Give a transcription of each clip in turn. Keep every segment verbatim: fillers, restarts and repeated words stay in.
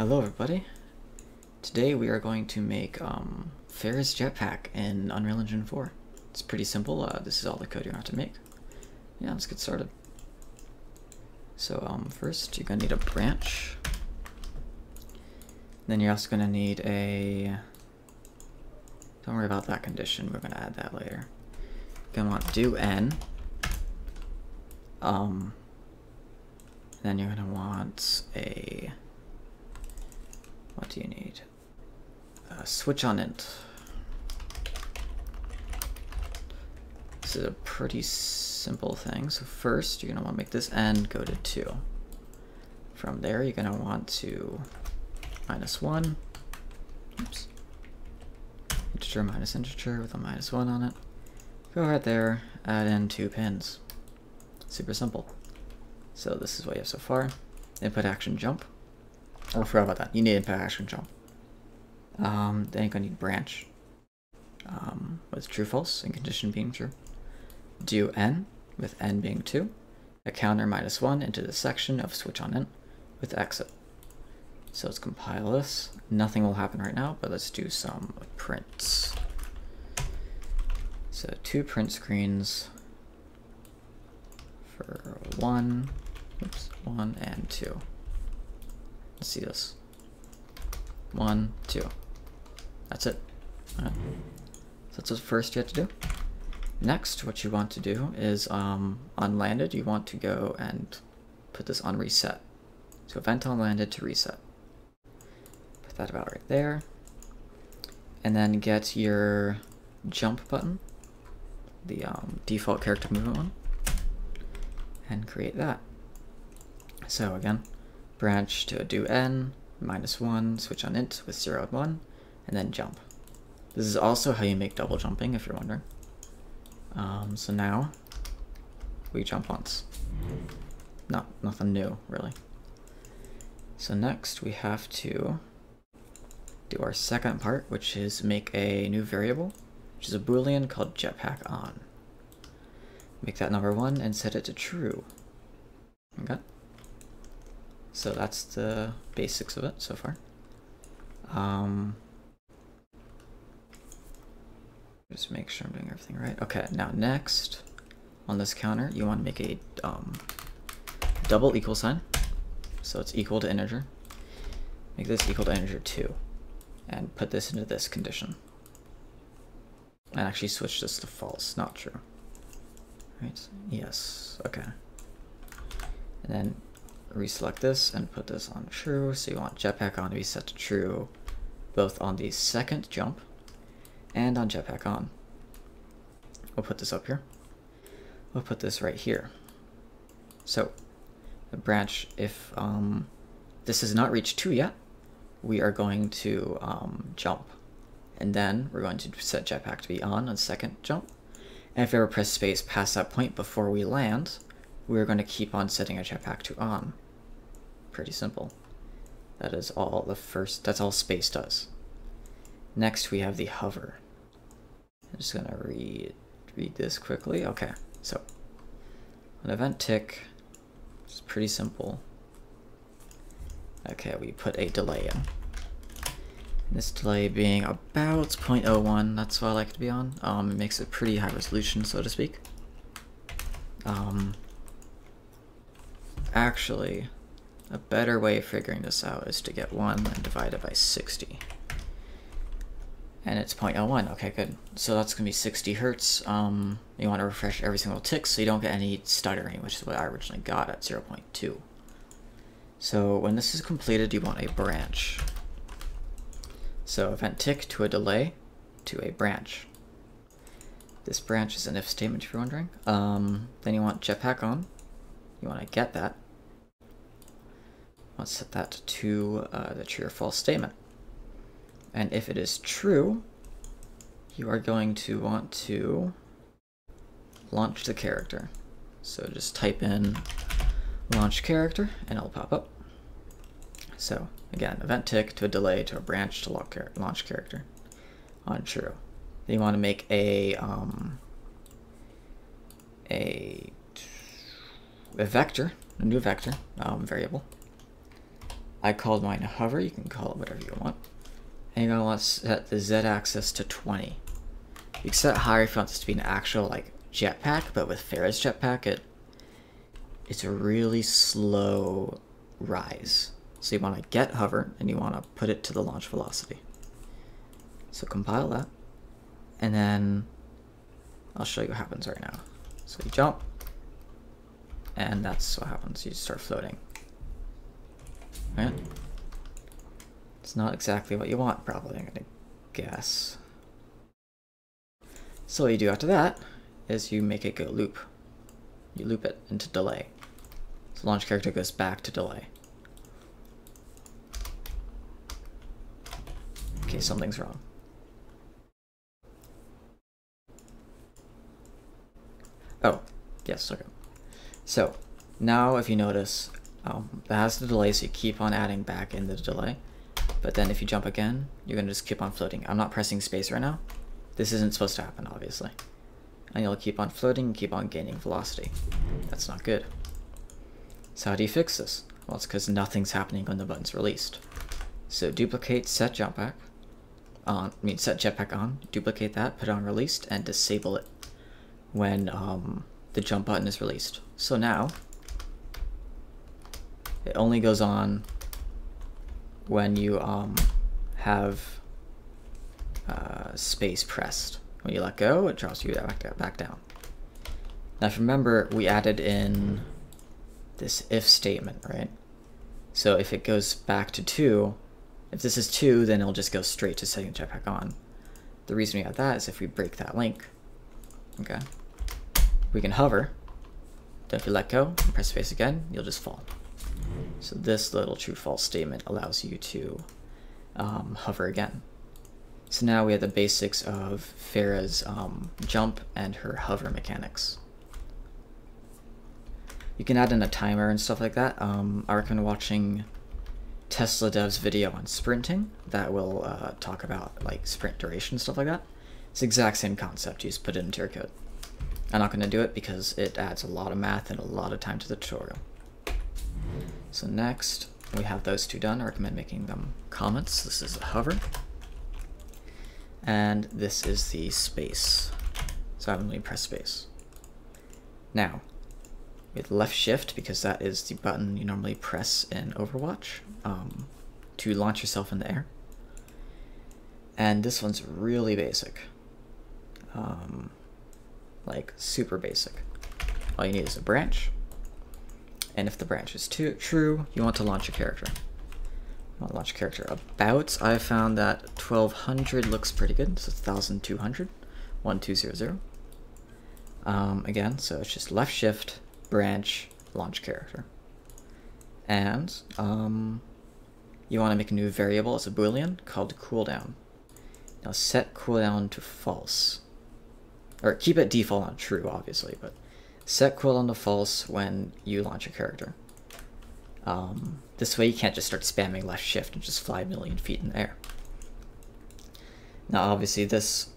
Hello everybody. Today we are going to make um, Pharah's jetpack in Unreal Engine four. It's pretty simple. Uh, this is all the code you have to make. Yeah, let's get started. So um, first you're gonna need a branch. Then you're also gonna need a. Don't worry about that condition. We're gonna add that later. You're gonna want do n. Um. Then you're gonna want a. What do you need? Uh, switch on int. This is a pretty simple thing. So first, you're gonna want to make this n go to two. From there, you're gonna want to minus one. Oops. Integer minus integer with a minus one on it. Go right there. Add in two pins. Super simple. So this is what you have so far. Input action jump. Oh, I forgot about that. You need input action jump. Um, then you're going to need branch um, with true false and condition being true. Do n with n being two. A counter minus one into the section of switch on int with exit. So let's compile this. Nothing will happen right now, but let's do some prints. So two print screens for one, oops, one and two. Let's see this. One, two. That's it. All right. So that's the first you have to do. Next, what you want to do is um, on landed, you want to go and put this on reset. So event on landed to reset. Put that about right there. And then get your jump button, the um, default character movement one, and create that. So again, branch to do n, minus one, switch on int with zero and one, and then jump. This is also how you make double jumping, if you're wondering. Um, so now, we jump once. Not, nothing new, really. So next, we have to do our second part, which is make a new variable, which is a Boolean called jetpack on. Make that number one and set it to true. Okay? So that's the basics of it so far. Um, just make sure I'm doing everything right. Okay, now next, on this counter, you want to make a um, double equal sign. So it's equal to integer. Make this equal to integer two. And put this into this condition. And actually switch this to false, not true. Right, yes, okay. And then reselect this and put this on true. So you want jetpack on to be set to true both on the second jump and on jetpack on. We'll put this up here. We'll put this right here. So the branch, if um, this has not reached two yet, we are going to um, jump. And then we're going to set jetpack to be on on second jump. And if we ever press space past that point before we land, we're going to keep on setting our jetpack to on. Pretty simple. That is all the first, that's all space does. Next we have the hover. I'm just going to read, read this quickly. Okay, so an event tick, it's pretty simple. Okay, we put a delay in. And this delay being about zero point zero one, that's what I like it to be on. Um, it makes it pretty high resolution, so to speak. Um, Actually, a better way of figuring this out is to get one and divide it by sixty. And it's zero point zero one, okay, good. So that's gonna be sixty hertz. Um, you wanna refresh every single tick so you don't get any stuttering, which is what I originally got at zero point two. So when this is completed, you want a branch. So event tick to a delay to a branch. This branch is an if statement if you're wondering. Um, then you want jetpack on. You want to get that. Let's set that to uh, the true or false statement. And if it is true, you are going to want to launch the character. So just type in launch character and it'll pop up. So again, event tick to a delay to a branch to launch character on true. Then you want to make a, um, a, a vector, a new vector um, variable, I called mine hover. You can call it whatever you want. And you're going to want to set the z-axis to twenty. You can set higher if you want this to be an actual like jetpack, but with Pharah's jetpack, it it's a really slow rise. So you want to get hover, and you want to put it to the launch velocity. So compile that, and then I'll show you what happens right now. So you jump, and that's what happens. You start floating. Right? It's not exactly what you want, probably, I'm gonna guess. So what you do after that is you make it go loop. You loop it into delay. So launch character goes back to delay. Okay, something's wrong. Oh, yes, okay. So now if you notice, um, that has the delay, so you keep on adding back in the delay. But then if you jump again, you're gonna just keep on floating. I'm not pressing space right now. This isn't supposed to happen, obviously. And you'll keep on floating and keep on gaining velocity. That's not good. So how do you fix this? Well, it's because nothing's happening when the button's released. So duplicate set jump back on, I mean set jetpack on, duplicate that, put on released, and disable it when um, the jump button is released. So now it only goes on when you um, have uh, space pressed. When you let go, it drops you back, back down. Now if you remember, we added in this if statement, right? So if it goes back to two, if this is two, then it'll just go straight to setting jetpack on. The reason we have that is if we break that link, okay, we can hover. Then if you let go and press space again, you'll just fall. So this little true false statement allows you to um, hover again. So now we have the basics of Pharah's um, jump and her hover mechanics. You can add in a timer and stuff like that. Um, I recommend watching Tesla Dev's video on sprinting that will uh, talk about like sprint duration, stuff like that. It's the exact same concept, you just put it into your code. I'm not gonna do it because it adds a lot of math and a lot of time to the tutorial. So next, we have those two done. I recommend making them comments. This is a hover. And this is the space. So I'm going to press space. Now, with left shift, because that is the button you normally press in Overwatch um, to launch yourself in the air. And this one's really basic. Um, like, super basic. All you need is a branch. And if the branch is too, true, you want to launch your character. I'll launch character about. I found that twelve hundred looks pretty good. So it's twelve hundred, twelve hundred. Um, again, so it's just left shift, branch, launch character. And um, you want to make a new variable as a Boolean called cooldown. Now set cooldown to false. Or keep it default on true, obviously, but set cooldown to false when you launch your character. Um, this way you can't just start spamming left shift and just fly a million feet in the air. Now obviously this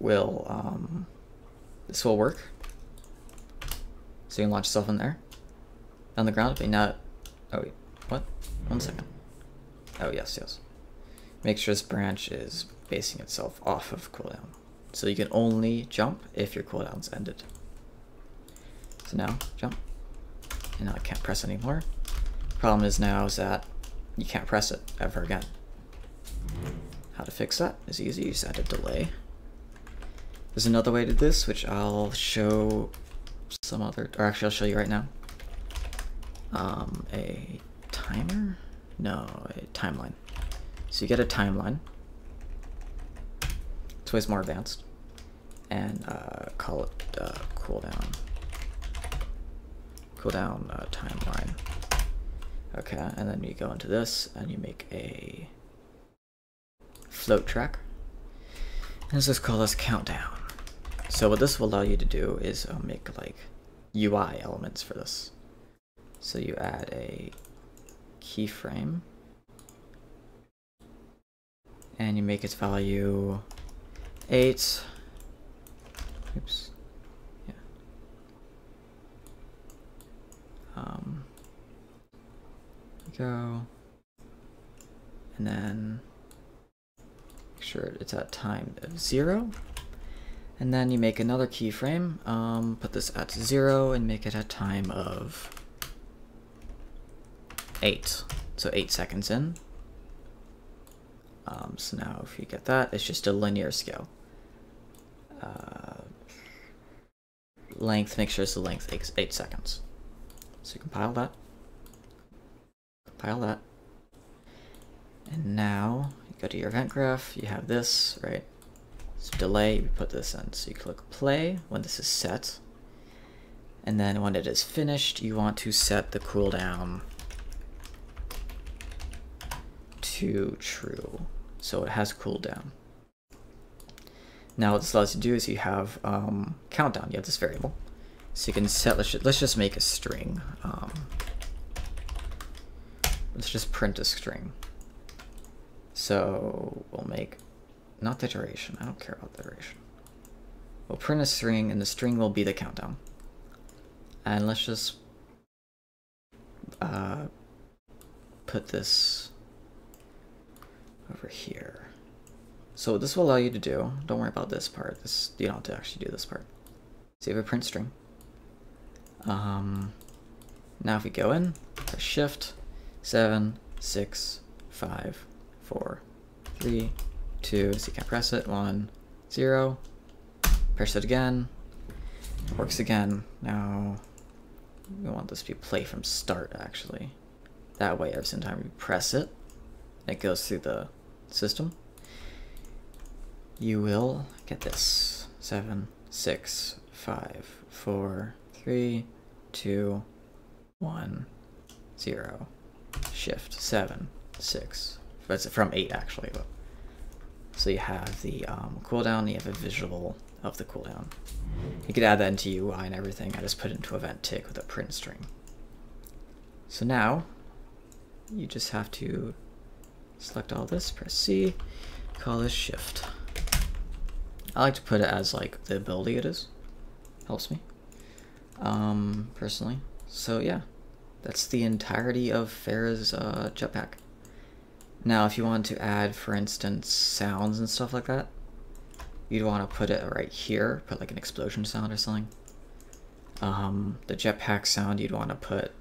will um, this will work. So you can launch yourself in the air. On the ground, but now oh wait, what? One second. Oh yes, yes. Make sure this branch is basing itself off of cooldown. So you can only jump if your cooldown's ended. So now jump. And now I can't press anymore. Problem is now is that you can't press it ever again. How to fix that is easy, you just add a delay. There's another way to this, which I'll show some other, or actually I'll show you right now. Um, a timer? No, a timeline. So you get a timeline. It's always more advanced. And uh, call it uh, cooldown. Cooldown uh, timeline. Okay, and then you go into this and you make a float track. And let's just call this countdown. So what this will allow you to do is uh, make like U I elements for this. So you add a keyframe and you make its value eight. Oops. Yeah. Um. Go and then make sure it's at time of zero. And then you make another keyframe, um, put this at zero and make it a time of eight. So eight seconds in. Um, so now if you get that, it's just a linear scale. Uh, length, make sure it's the length, eight, eight seconds. So you compile that, compile that. And now you go to your event graph, you have this, right? So delay, we put this in. So you click play when this is set. And then when it is finished, you want to set the cooldown to true. So it has cooldown. Now what this allows you to do is you have um, countdown. You have this variable. So you can set, let's just, let's just make a string. Um, let's just print a string. So we'll make, not the duration, I don't care about the duration. We'll print a string and the string will be the countdown. And let's just uh, put this over here. So what this will allow you to do, don't worry about this part, this you don't have to actually do this part. So you have a print string. Um, now if we go in, press shift, seven, six, five, four, three, two, so you can press it, one, zero, press it again, it works again. Now we want this to be play from start actually. That way every single time you press it, it goes through the system. You will get this, seven, six, five, four, three, two, one, zero, shift, seven, six, that's from eight actually. But so you have the um, cooldown, you have a visual of the cooldown. You could add that into U I and everything. I just put it into event tick with a print string. So now you just have to select all this, press C, call this shift. I like to put it as like the ability it is. Helps me, um, personally. So yeah, that's the entirety of Pharah's uh, jetpack. Now, if you want to add, for instance, sounds and stuff like that, you'd want to put it right here, put like an explosion sound or something. Um, the jetpack sound, you'd want to put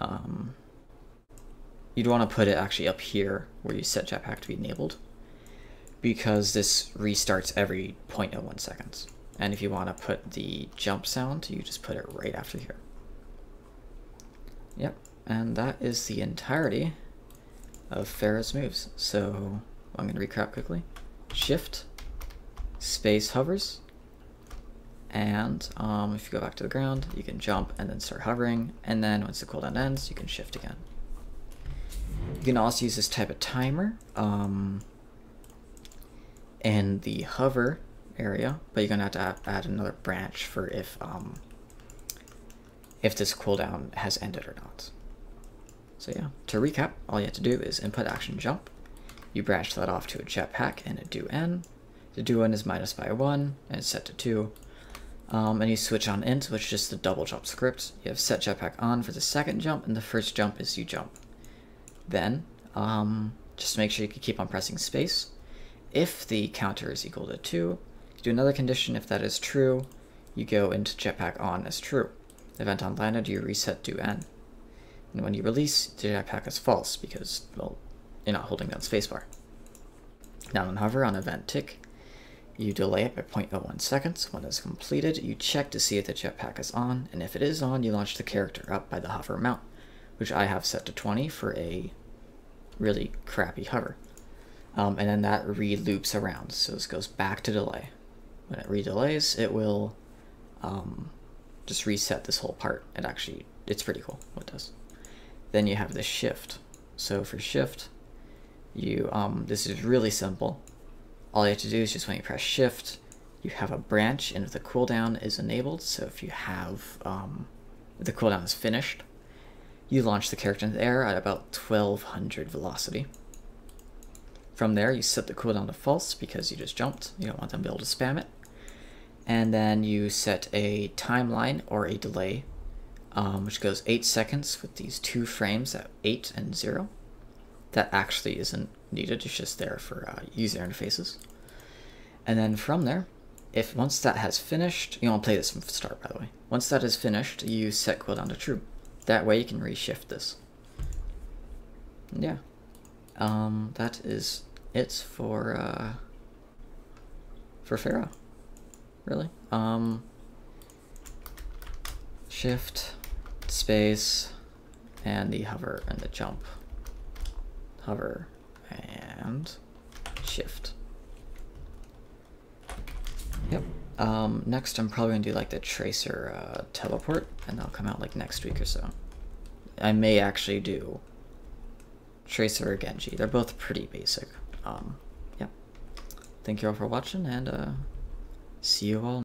um, you'd want to put it actually up here where you set jetpack to be enabled, because this restarts every zero point zero one seconds. And if you want to put the jump sound, you just put it right after here. Yep. And that is the entirety of Pharah's moves. So I'm going to recap quickly. Shift, space hovers, and um, if you go back to the ground, you can jump and then start hovering. And then once the cooldown ends, you can shift again. You can also use this type of timer um, in the hover area, but you're going to have to add another branch for if, um, if this cooldown has ended or not. So yeah, to recap, all you have to do is input action jump. You branch that off to a jetpack and a do n. The do n is minus by one and it's set to two. Um, and you switch on int, which is just the double jump script. You have set jetpack on for the second jump and the first jump is you jump. Then um, just make sure you keep on pressing space. If the counter is equal to two, you do another condition. If that is true, you go into jetpack on as true. Event on landed, you reset do n. And when you release, the jetpack is false because, well, you're not holding down spacebar. Now on hover on event tick, you delay it by zero point zero one seconds. When it's completed, you check to see if the jetpack is on, and if it is on, you launch the character up by the hover amount, which I have set to twenty for a really crappy hover. Um, and then that re-loops around, so this goes back to delay. When it re-delays, it will um, just reset this whole part. It actually, it's pretty cool what it does. Then you have the shift. So for shift, you um, this is really simple. All you have to do is just when you press shift, you have a branch, and if the cooldown is enabled, so if you have um, the cooldown is finished, you launch the character in the air at about twelve hundred velocity. From there, you set the cooldown to false because you just jumped. You don't want them to be able to spam it. And then you set a timeline or a delay um, which goes eight seconds with these two frames at eight and zero. That actually isn't needed, it's just there for uh, user interfaces. And then from there, if once that has finished, you want to play this from the start, by the way. Once that is finished, you set cooldown down to true. That way you can reshift this. Yeah, um, that is it for uh, for Pharah, really. Um, shift, space, and the hover and the jump. Hover and shift. Yep. Um, next, I'm probably gonna do like the Tracer uh, teleport, and that'll come out like next week or so. I may actually do Tracer or Genji. They're both pretty basic. Um, yeah. Thank you all for watching, and uh, see you all.